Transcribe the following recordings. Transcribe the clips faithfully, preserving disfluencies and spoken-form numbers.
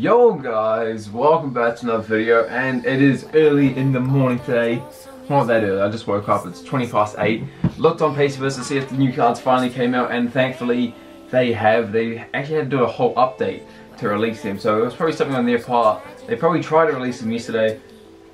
Yo guys, welcome back to another video, and it is early in the morning today. Not that early, I just woke up, it's twenty past eight. Looked on PacyBits to see if the new cards finally came out, and thankfully they have. They actually had to do a whole update to release them, so it was probably something on their part. They probably tried to release them yesterday,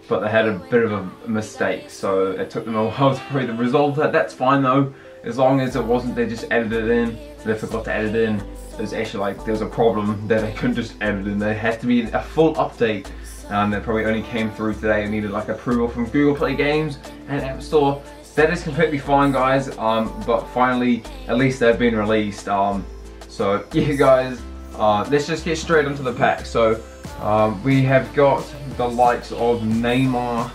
but they had a bit of a mistake, so it took them a while to probably resolve that. That's fine though, as long as it wasn't they just added it in, they forgot to add it in. It was actually like there was a problem that they couldn't just add it in. There had to be a full update, and um, that probably only came through today. It needed like approval from Google Play Games and App Store. That is completely fine, guys. Um, but finally, at least they've been released. Um, so yeah, guys, uh, let's just get straight into the pack. So um, we have got the likes of Neymar,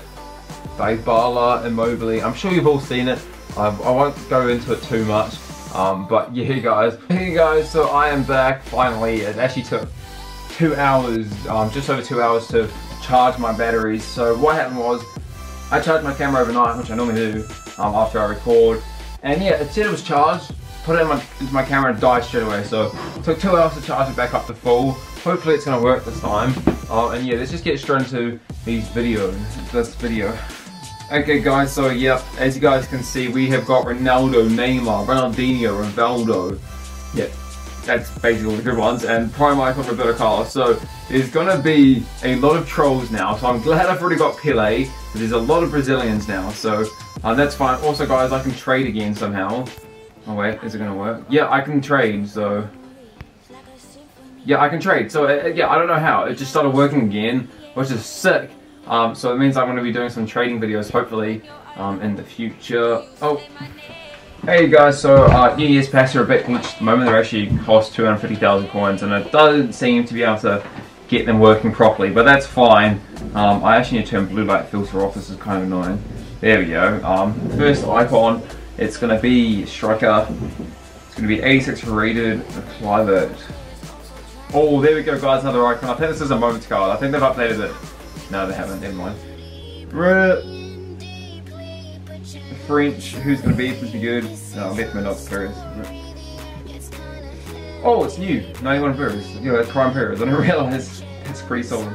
Dybala, Immobile. I'm sure you've all seen it. I, I won't go into it too much. Um, but yeah guys, hey guys, so I am back, finally. It actually took two hours, um, just over two hours to charge my batteries. So what happened was, I charged my camera overnight, which I normally do um, after I record. And yeah, it said it was charged, put it in my, into my camera and died straight away. So it took two hours to charge it back up to full. Hopefully it's gonna work this time. Um, and yeah, let's just get straight into these videos, this video. Okay guys, so yeah, as you guys can see, we have got Ronaldo, Neymar, Ronaldinho, Rivaldo. Yeah, that's basically all the good ones, and prime icon Roberto Carlos. So there's gonna be a lot of trolls now, so I'm glad I've already got Pelé, but there's a lot of Brazilians now, so uh, that's fine. Also guys, I can trade again somehow. Oh wait, is it gonna work? Yeah, I can trade, so... Yeah, I can trade, so uh, yeah, I don't know how, it just started working again, which is sick. Um, so it means I'm going to be doing some trading videos, hopefully, um, in the future. Oh, hey guys, so uh, New Year's Pass are a bit glitched at the moment. They actually cost two hundred fifty thousand coins, and it doesn't seem to be able to get them working properly, but that's fine. Um, I actually need to turn blue light filter off, this is kind of annoying. There we go. Um, first icon, it's going to be Striker. It's going to be eighty-six rated, Clivert. Oh, there we go guys, another icon. I think this is a moments card, I think they've updated it. No, they haven't, never mind. French, who's gonna be pretty good? No, left mid, not Perez. Oh, it's new, ninety-one Perez. Yeah, that's prime Perez. I didn't realize it's pretty solid.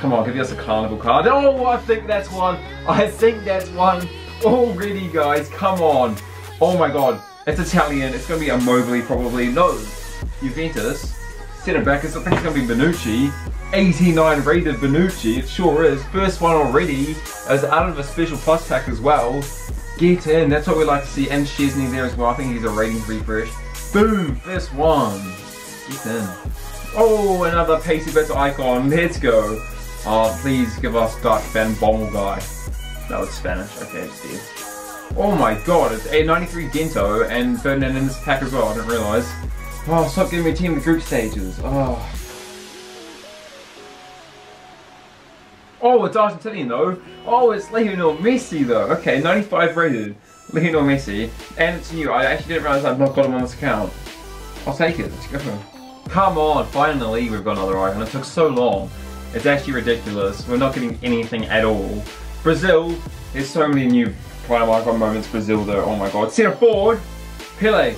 Come on, give us a Carnival card. Oh, I think that's one. I think that's one already, guys. Come on. Oh my God, it's Italian. It's gonna be Immobile probably. No, Juventus. Centre back, I think it's gonna be Bonucci. eighty-nine rated Bonucci, it sure is. First one already, as out of a special plus pack as well. Get in, that's what we like to see. And Chesney there as well, I think he's a rating refresh. Boom, first one. Get in. Oh, another PacyBits icon, let's go. Oh, please give us Dutch Van Bommel guy. No, it's Spanish, okay, it's dead. Oh my God, it's eight ninety-three Gento and Ferdinand in this pack as well, I didn't realise. Oh, stop giving me a team in the group stages, oh. Oh, it's Argentinian though. Oh, it's Lionel Messi though. Okay, ninety-five rated. Lionel Messi. And it's new. I actually didn't realize I've not got him on this account. I'll take it. Let's go for him. Come on, finally we've got another icon. It took so long. It's actually ridiculous. We're not getting anything at all. Brazil. There's so many new prime icon moments. Brazil though. Oh my God. Center forward. Pelé.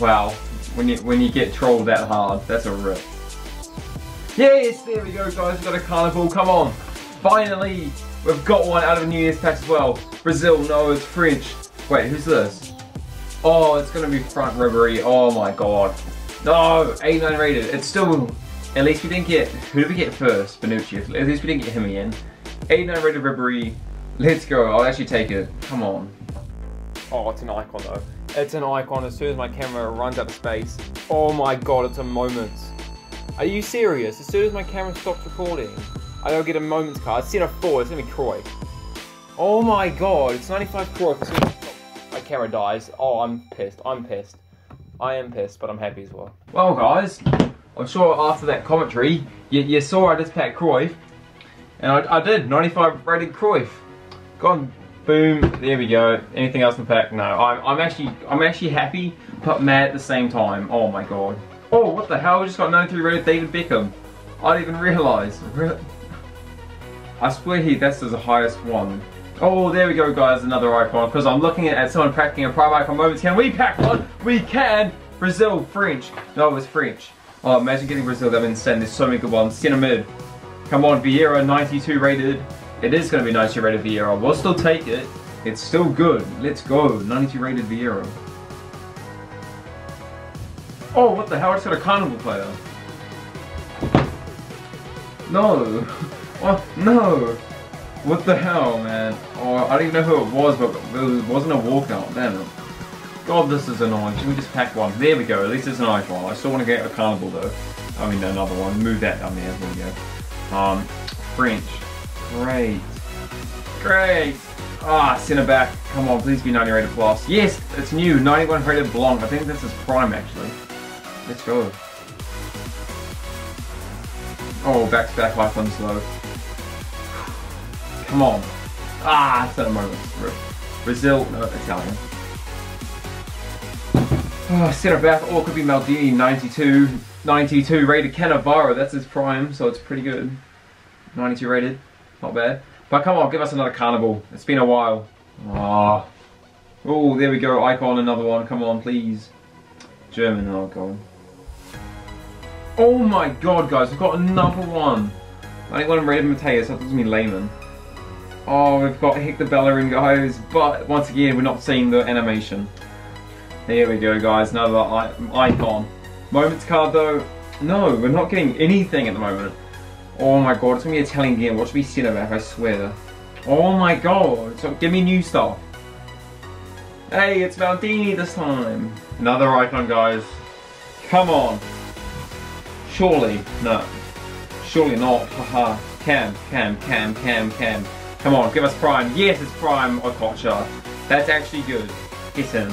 Wow. When you, when you get trolled that hard. That's a rip. Yes, there we go guys, we've got a Carnival, come on. Finally, we've got one out of New Year's Pack as well. Brazil, no, it's French. Wait, who's this? Oh, it's gonna be front Ribery, oh my God. No, eighty-nine rated, it's still, at least we didn't get, who did we get first? Bonucci, at least we didn't get him again. eighty-nine rated Ribery, let's go, I'll actually take it, come on. Oh, it's an icon though. It's an icon as soon as my camera runs out of space. Oh my God, it's a Moments. Are you serious? As soon as my camera stops recording, I go get a Moments card. Set up four, it's gonna be Cruyff. Oh my God, it's ninety-five Cruyff. As soon as my camera dies, oh, I'm pissed, I'm pissed. I am pissed, but I'm happy as well. Well guys, I'm sure after that commentary, you, you saw I just packed Cruyff, and I, I did, ninety-five rated Cruyff. Gone, boom, there we go. Anything else in the pack? No, I, I'm actually, I'm actually happy, but mad at the same time, oh my God. Oh, what the hell, we just got ninety-three rated David Beckham. I didn't even realise. I swear he, that's the highest one. Oh, there we go guys, another icon, because I'm looking at, at someone packing a prime icon moments. Can we pack one? We can! Brazil, French. No, it was French. Oh, imagine getting Brazil. They've been insane. There's so many good ones. Centre-mid. Come on, Vieira, ninety-two rated. It is going to be ninety-two rated Vieira. We'll still take it. It's still good. Let's go. ninety-two rated Vieira. Oh, what the hell? I just got a Carnival player. No. Oh, no. What the hell, man? Oh, I don't even know who it was, but it wasn't a walkout. Damn it. God, this is annoying. Should we just pack one? There we go. At least it's an nice one. I still want to get a Carnival, though. I mean, another one. Move that down there. There we go. Um, French. Great. Great. Ah, centre back. Come on, please be ninety rated plus. Yes, it's new. ninety-one rated Blanc. I think this is prime, actually. Let's go. Oh, back to back. Life one's low. Come on. Ah, it's at a moment. Brazil. No, Italian. Oh, centre back. Oh, it could be Maldini. ninety-two. ninety-two rated Cannavaro. That's his prime, so it's pretty good. ninety-two rated. Not bad. But come on, give us another Carnival. It's been a while. Ah. Oh, there we go. Icon, another one. Come on, please. German. Oh, God. Oh, my God, guys. We've got another one. ninety-one rated Mateus. That doesn't mean layman. Oh, we've got Hector Bellerin, guys. But once again, we're not seeing the animation. There we go, guys. Another icon. Moments card, though. No, we're not getting anything at the moment. Oh my god, it's gonna be Italian game. Watch me centre back, I swear. Oh my god, so give me new stuff. Hey, it's Maldini this time. Another icon, guys. Come on. Surely, no. Surely not. Haha. Cam, cam, cam, cam, cam. Come on, give us prime. Yes, it's prime. I gotcha. That's actually good. Get him.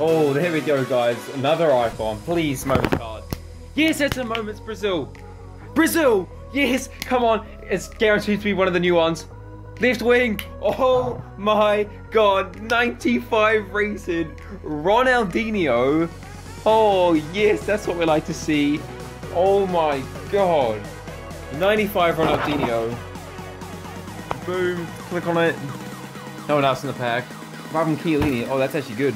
Oh, there we go, guys. Another icon. Please, moment card. Yes, it's a moment's Brazil. Brazil! Yes! Come on! It's guaranteed to be one of the new ones. Left wing! Oh my god! ninety-five rated Ronaldinho! Oh yes, that's what we like to see. Oh my god! ninety-five Ronaldinho. Boom! Click on it. No one else in the pack. Robin Chiellini. Oh, that's actually good.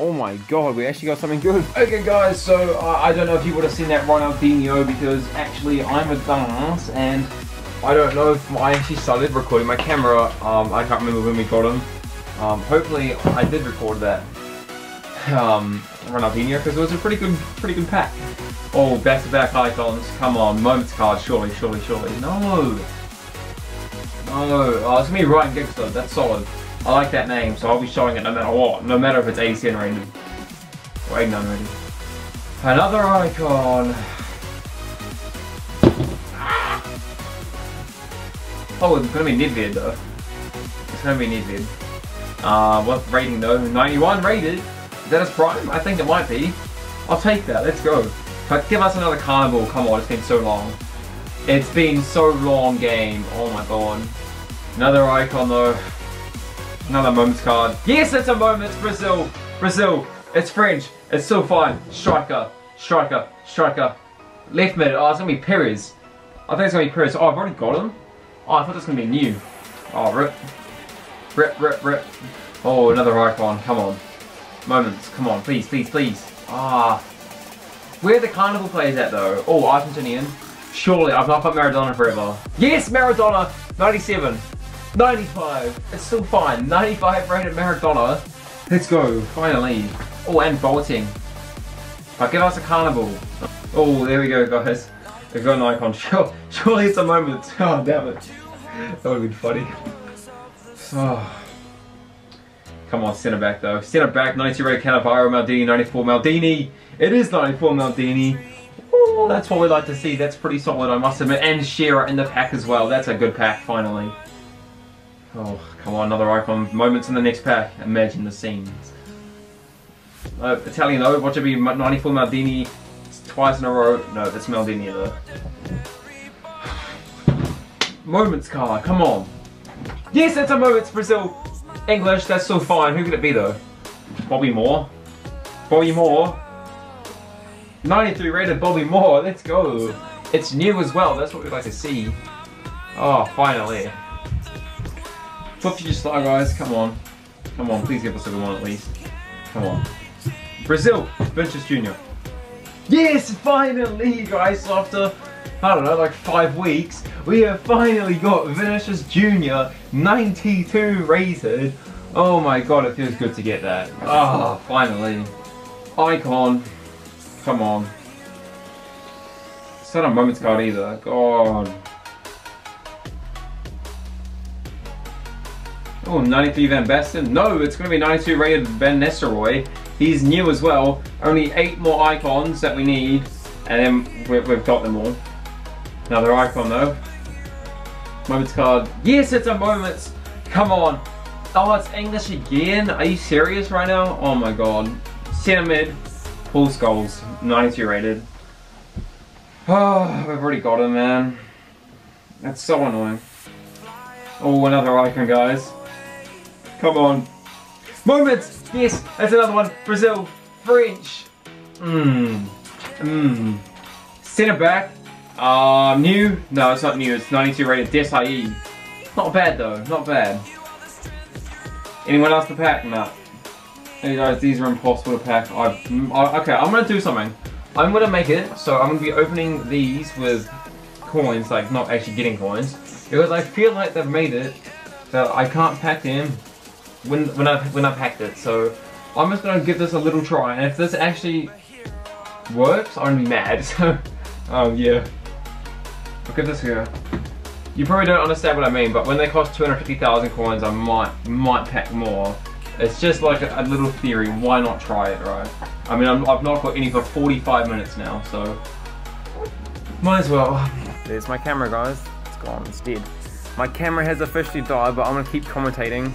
Oh my god, we actually got something good. Okay guys, so uh, I don't know if you would have seen that Ronaldinho because actually I'm a dumbass and I don't know if I actually started recording my camera. Um, I can't remember when we got him. Um, hopefully I did record that um, Ronaldinho because it was a pretty good, pretty good pack. Oh, back-to-back icons. Come on, moments card. Surely, surely, surely. No, no. Oh, it's gonna be Ryan Giggs though. That's solid. I like that name, so I'll be showing it no matter what, no matter if it's A C N rated or eighty-nine rated. Another icon! Oh, it's gonna be Nedvěd though. It's gonna be Nedvěd. Uh, what rating though? ninety-one rated? Is that his prime? I think it might be. I'll take that, let's go. But give us another Carnival, come on, it's been so long. It's been so long, game. Oh my god. Another icon though. Another moments card. Yes, it's a moment. Brazil. Brazil. It's French. It's still fine. Striker. Striker. Striker. Left mid. Oh, it's going to be Perez. I think it's going to be Perez. Oh, I've already got him. Oh, I thought it was going to be new. Oh, rip. Rip, rip, rip. Oh, another icon. Come on. Moments. Come on. Please, please, please. Ah. Where are the Carnival players at, though? Oh, Argentinian. Surely. I've not got Maradona forever. Yes, Maradona. ninety-seven. ninety-five, it's still fine. ninety-five rated Maradona. Let's go, finally. Oh, and bolting. But give us a Carnival. Oh, there we go, guys. We've got an icon. Sure, surely it's a moment. Oh, damn it. That would have been funny. Oh. Come on, centre back though. Centre back, ninety rated Cannavaro, Maldini, ninety-four Maldini. It is ninety-four Maldini. Oh, that's what we like to see. That's pretty solid, I must admit. And Shearer in the pack as well. That's a good pack, finally. Oh, come on, another icon. Moments in the next pack. Imagine the scenes. Uh, Italian though, watch it be ninety-four Maldini. It's twice in a row. No, it's Maldini though. Moments card, come on. Yes, that's a moments, Brazil. English, that's still fine. Who could it be though? Bobby Moore. Bobby Moore. ninety-three rated Bobby Moore, let's go. It's new as well, that's what we'd like to see. Oh, finally. Top future star guys, come on. Come on, please give us a good one at least. Come on. Brazil, Vinicius Junior Yes, finally guys, after, I don't know, like five weeks, we have finally got Vinicius Junior ninety-two rated. Oh my god, it feels good to get that. Ah, oh, finally. Icon. Come on. It's not a moment's card either. God. Oh, ninety-three Van Basten. No, it's going to be ninety-two rated Van Nistelrooy. He's new as well. Only eight more icons that we need, and then we've, we've got them all. Another icon though. Moments card. Yes, it's a moments. Come on. Oh, it's English again? Are you serious right now? Oh my god. Centimid, full skulls, ninety-two rated. Oh, we've already got him, man. That's so annoying. Oh, another icon, guys. Come on. Moments! Yes, that's another one. Brazil, French. Mmm. Mmm. Centre back. Uh, new. No, it's not new. It's ninety-two rated. Desai. Not bad, though. Not bad. Anyone else to pack? No. Hey guys, these are impossible to pack. I, I, okay, I'm going to do something. I'm going to make it, so I'm going to be opening these with coins, like not actually getting coins. Because I feel like they've made it, that I can't pack them when when I when I packed it. So I'm just gonna give this a little try, and if this actually works, I'm mad. So, oh yeah, I'll give this a go. You probably don't understand what I mean, but when they cost two hundred fifty thousand coins, I might might pack more. It's just like a, a little theory. Why not try it, right? I mean, I'm, I've not got any for forty-five minutes now, so might as well. There's my camera, guys. Gone, it's dead. My camera has officially died, but I'm gonna keep commentating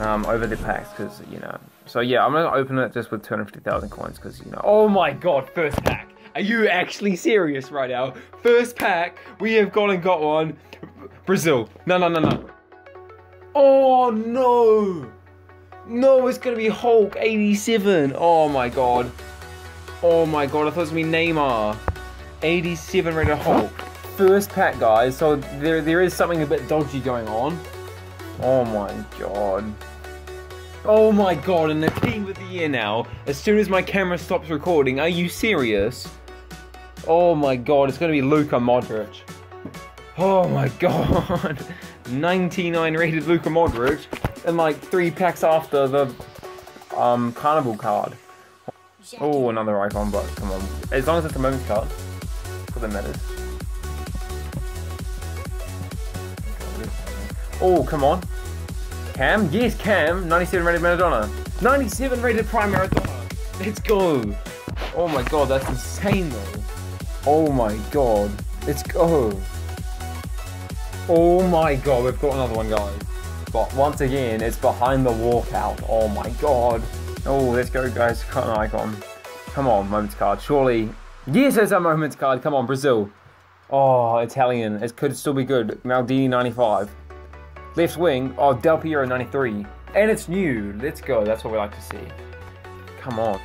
um, over the packs because you know. So yeah, I'm gonna open it just with two hundred fifty thousand coins because you know. Oh my god, first pack. Are you actually serious right now? First pack, we have gone and got one. Brazil. No, no, no, no. Oh no. No, it's gonna be Hulk eighty-seven. Oh my god. Oh my god, I thought it was gonna be Neymar. eighty-seven rated Hulk. First pack, guys, so there there is something a bit dodgy going on. Oh my god. Oh my god, and the team of the year now. As soon as my camera stops recording, are you serious? Oh my god, it's gonna be Luka Modric. Oh my god. ninety-nine rated Luka Modric and like three packs after the um Carnival card. Oh, another icon, but come on. As long as it's a moment card, that's all that matters. Oh, come on. Cam? Yes, Cam. ninety-seven rated Maradona. ninety-seven rated Prime Maradona. Let's go. Oh my god, that's insane though. Oh my god. Let's go. Oh my god, we've got another one, guys. But once again, it's behind the walkout. Oh my god. Oh, let's go, guys. Cut an icon. Come on, moments card. Surely. Yes, it's a moments card. Come on, Brazil. Oh, Italian. It could still be good. Maldini, ninety-five. Left wing, oh, Del Piero ninety-three. And it's new, let's go, that's what we like to see. Come on.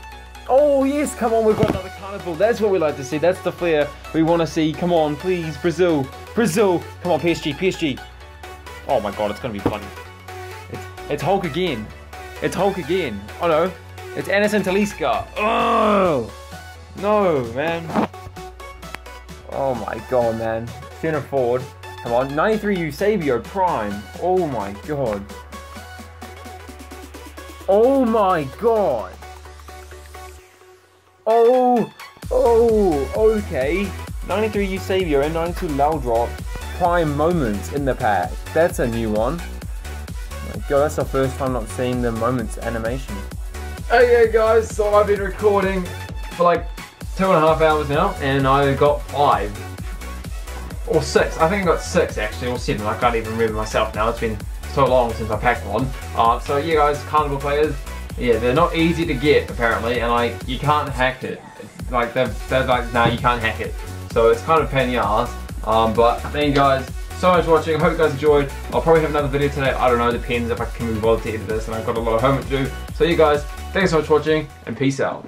Oh yes, come on, we've got another Carnival. That's what we like to see, that's the flair we want to see. Come on, please, Brazil, Brazil. Come on, P S G, P S G. Oh my god, it's going to be funny. It's, it's Hulk again. It's Hulk again. Oh no, it's Anderson Talisca. Oh, no, man. Oh my god, man. Center forward. Come on, ninety-three Eusebio Prime. Oh my god. Oh my god. Oh, oh, okay. ninety-three Eusebio and ninety-two Laudrop Prime moments in the pack. That's a new one. Oh my god, that's the first time I've seen the moments animation. Hey yeah, guys, so I've been recording for like two and a half hours now, and I got five. Or six, I think I got six actually, or seven, I can't even remember myself now, it's been so long since I packed one. Uh, so yeah guys, Carnival players, yeah, they're not easy to get apparently, and like, you can't hack it. Like, they're, they're like, nah, you can't hack it. So it's kind of a pain in the ass, um, but thank you guys so much for watching, I hope you guys enjoyed. I'll probably have another video today, I don't know, depends if I can be bothered to edit this, and I've got a lot of homework to do. So you guys, thanks so much for watching, and peace out.